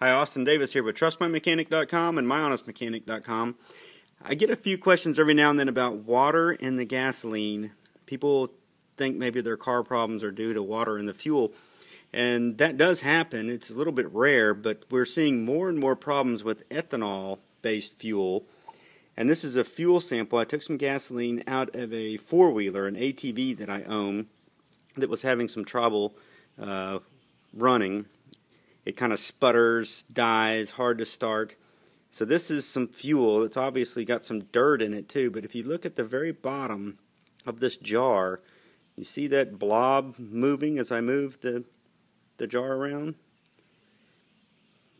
Hi, Austin Davis here with TrustMyMechanic.com and MyHonestMechanic.com. I get a few questions every now and then about water in the gasoline. People think maybe their car problems are due to water in the fuel, and that does happen. It's a little bit rare, but we're seeing more and more problems with ethanol-based fuel. And this is a fuel sample. I took some gasoline out of a four-wheeler, an ATV that I own, that was having some trouble running. It kind of sputters, dies, hard to start. So this is some fuel. It's obviously got some dirt in it too, but if you look at the very bottom of this jar, you see that blob moving as I move the jar around?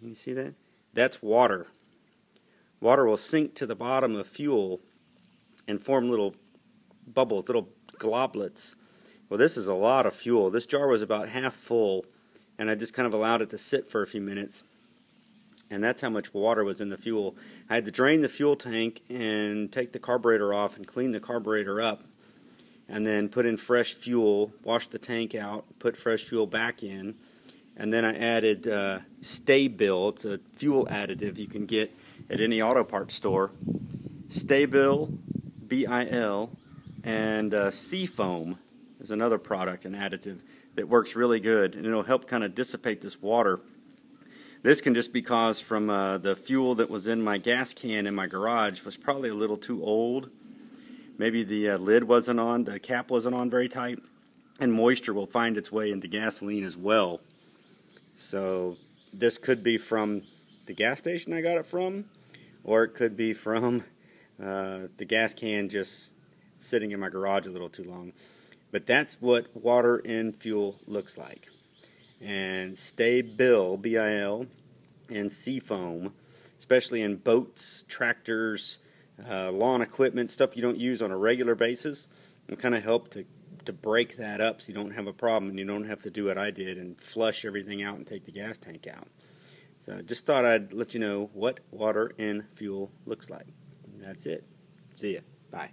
You see that? That's water. Water will sink to the bottom of fuel and form little bubbles, little globlets. Well, this is a lot of fuel. This jar was about half full, and I just kind of allowed it to sit for a few minutes, and that's how much water was in the fuel. I had to drain the fuel tank and take the carburetor off and clean the carburetor up, and then put in fresh fuel, wash the tank out, put fresh fuel back in, and then I added STA-BIL. It's a fuel additive you can get at any auto parts store. STA-BIL, B-I-L, and Sea Foam is another product, an additive, that works really good, and it'll help kind of dissipate this water. This can just be caused from the fuel that was in my gas can in my garage was probably a little too old. Maybe the lid wasn't on, the cap wasn't on very tight, and moisture will find its way into gasoline as well. So this could be from the gas station I got it from, or it could be from the gas can just sitting in my garage a little too long. But that's what water in fuel looks like. And STA-BIL, B-I-L, and Sea Foam, especially in boats, tractors, lawn equipment, stuff you don't use on a regular basis, will kind of help to break that up so you don't have a problem and you don't have to do what I did and flush everything out and take the gas tank out. So I just thought I'd let you know what water in fuel looks like. And that's it. See ya. Bye.